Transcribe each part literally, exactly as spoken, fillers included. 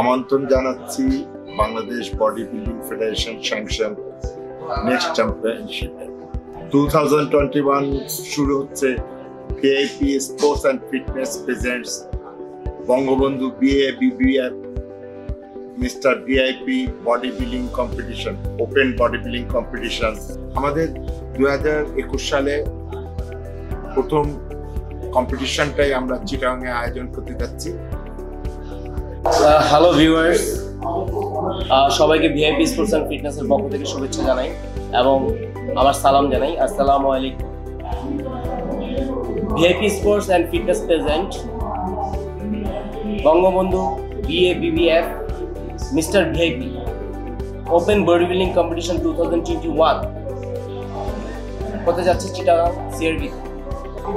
আমন্ত্রণ জানাচ্ছি Bangladesh body building federation sanction next championship দুই হাজার একুশ শুরু হচ্ছে KAP sports and fitness presents Bangabandhu BABBF Mister VIP body building competition open body building competition আমাদের দুই হাজার একুশ সালে প্রথম কম্পিটিশনটাই আমরা চিটাং এ আয়োজন করতে যাচ্ছি। হ্যালো ভিউয়ার্স, সবাইকে ভিআইপি স্পোর্টস এন্ড ফিটনেসের পক্ষ থেকে শুভেচ্ছা জানাই এবং আমার সালাম জানাই, আসসালামু আলাইকুম। VIP sports and fitness present Bangabandhu BABBF Mister VIP open body building competition দুই হাজার একুশ হতে যাচ্ছে চিটাগাং সিআরবি।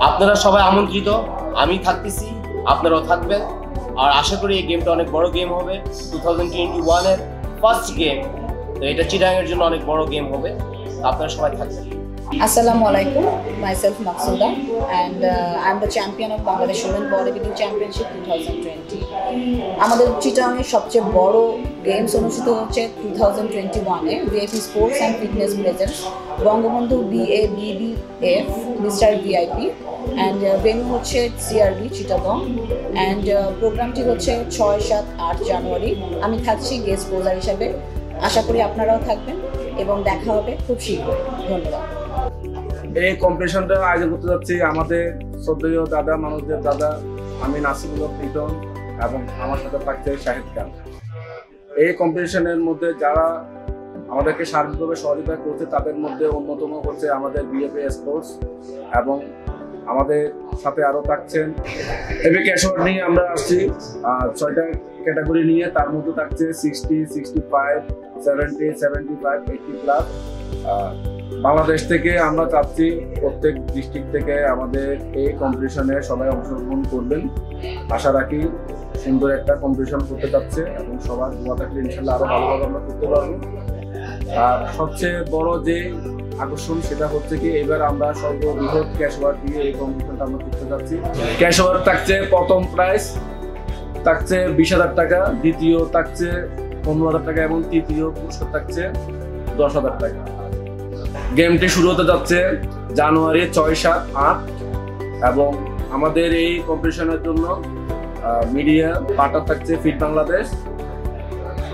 আপনারা সবাই আমন্ত্রিত, আমি থাকতেছি, আপনারাও থাকবেন। আর আশা করি এই গেমটা অনেক বড় গেম হবে, দুই হাজার একুশ এর ফার্স্ট গেম, তো এটা চিটাগাং এর জন্য অনেক বড় গেম হবে, আপনারা সবাই থাকবেন। আসসালামু আলাইকুম, myself Maqsuda and uh, I'm the champion of Bangladesh Women Bodybuilding Championship দুই হাজার বিশ। আমাদের চিটাং এর সবচেয়ে বড় গেমস অনুষ্ঠিত হচ্ছে দুই হাজার একুশ এ। VIP sports and fitness presents Bangabandhu BABBF mister VIP and uh, venue হচ্ছে সিআরবি চিটাগং and uh, প্রোগ্রামটি হচ্ছে ছয় সাত আট জানুয়ারি। আমি থাকছি গেস্ট বোজার হিসেবে, আশা করি আপনারাও থাকবেন এবং দেখা হবে খুব শীঘ্রই। ধন্যবাদ। এই কম্পিটিশনটা আয়োজন করতে যাচ্ছি আমাদের শ্রদ্ধেয় দাদা, মানুষদের দাদা, আমি নাসিবুল প্রীতম এবং আমার সাথে থাকছে শাহিদ খান। এই কম্পিটিশনের মধ্যে যারা আমাদেরকে সার্বিকভাবে সহযোগিতা করছে তাদের মধ্যে অন্যতম হচ্ছে আমাদের ভিআইপি স্পোর্টস এবং আমাদের সাথে আরও থাকছেন। এবার ক্যাশওয়ার্ড নিয়ে আমরা আসছি ছয়টা ক্যাটাগরি নিয়ে, তার মধ্যে থাকছে sixty, sixty five, seventy, seventy five, eighty plus. Bangladesh থেকে আমরা চাচ্ছি প্রত্যেক ডিস্ট্রিক্ট থেকে আমাদের এই কম্পিটিশনে সবাই অংশগ্রহণ করবেন। আশা রাখি সুন্দর একটা কম্পিটিশন করতে চাচ্ছে এবং সবার দোয়া থাকলে ইনশাল্লাহ আরও ভালোভাবে আমরা করতে পারবো। আর সবচেয়ে বড় যে আকর্ষণ সেটা হচ্ছে কি, এবার আমরা সর্ববৃহৎ ক্যাশওয়ার্ড দিয়ে এই কম্পিটিশনটা আমরা করতে চাচ্ছি। ক্যাশওয়ার্ড থাকছে প্রথম প্রাইজ থাকছে বিশ হাজার টাকা, দ্বিতীয় থাকছে পনেরো হাজার টাকা এবং তৃতীয় পুরস্কার থাকছে দশ হাজার টাকা। গেমটি শুরু হতে যাচ্ছে জানুয়ারি ছয় সাত আট এবং আমাদের এই কম্পিটিশনের জন্য মিডিয়া পার্টনার থাকছে ফিট বাংলাদেশ।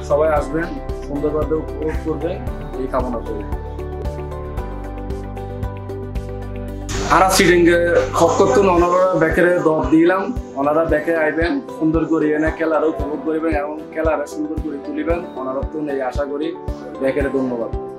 সবাই আসবেন, সুন্দরভাবে উপভোগ করবেন, এই কামনা করবেন। আর সিটিংয়ে খক্ষণ ওনারা ব্যাকেরে দপ দিলাম, ওনারা ব্যাকে আইবেন, সুন্দর করে এনে খেলার উপভোগ করবেন এবং খেলার সুন্দর করে তুলিবেন। ওনারা তো এই আশা করি ব্যাকেরে। ধন্যবাদ।